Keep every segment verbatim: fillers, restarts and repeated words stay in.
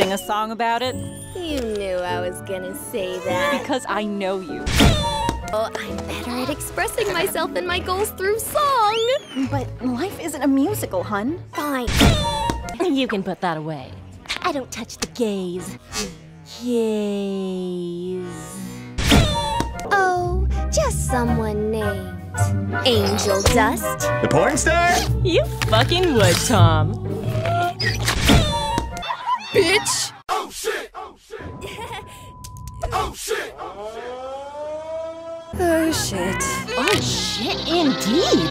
sing a song about it? You knew I was gonna say that. Because I know you. Oh, I'm better at expressing myself and my goals through song. But life isn't a musical, hun. Fine. You can put that away. I don't touch the gays. Gays. Oh, just someone named Angel Dust. The porn star? You fucking would, Tom. Bitch! Oh shit! Oh shit! Oh shit! Oh shit. Oh shit indeed!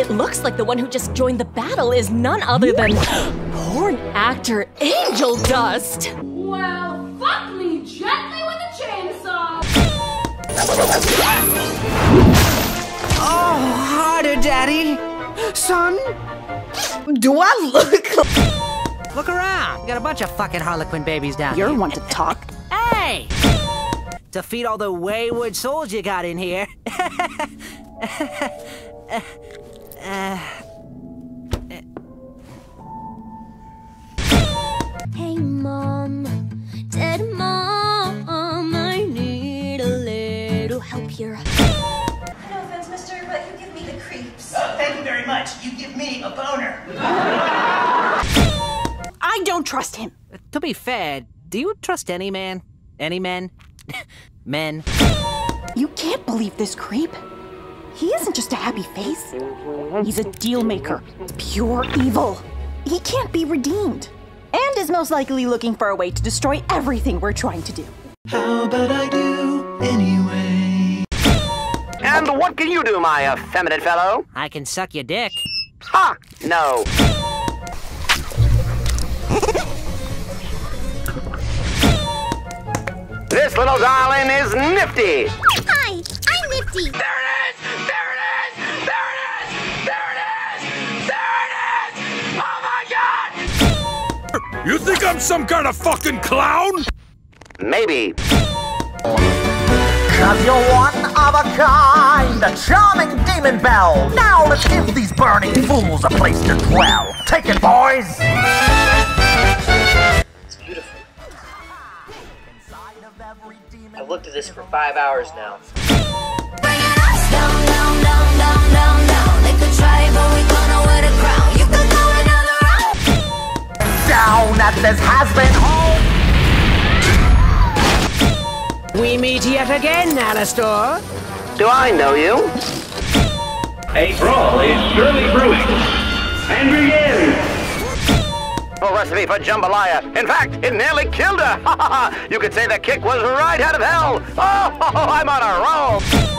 It looks like the one who just joined the battle is none other than porn actor Angel Dust! Well, fuck me gently with a chainsaw! Oh, harder, Daddy! Son? Do I look... Look around! We got a bunch of fucking Harlequin babies down You're here. You're one to talk. Hey! To feed all the wayward souls you got in here. Hey, Mom. Dead Mom, I need a little help here. No offense, mister, but you give me the creeps. Oh, thank you very much. You give me a boner. I don't trust him. To be fair, do you trust any man? Any men? Men? You can't believe this creep. He isn't just a happy face. He's a deal maker. It's pure evil. He can't be redeemed. And is most likely looking for a way to destroy everything we're trying to do. How about I do anyway? And what can you do, my effeminate fellow? I can suck your dick. Ha! No. This little darling is nifty! Hi, I'm Nifty! There it is! There it is! There it is! There it is! There it is! Oh my god! You think I'm some kind of fucking clown? Maybe. Cause you're one of a kind, a charming demon bell! Now let's give these burning fools a place to dwell! Take it, boys! I've looked at this for five hours now. Down at this has been home. We meet yet again, Alastor. Do I know you? A brawl is surely brewing. And begin! A recipe for jambalaya. In fact, it nearly killed her. You could say the kick was right out of hell. Oh, I'm on a roll.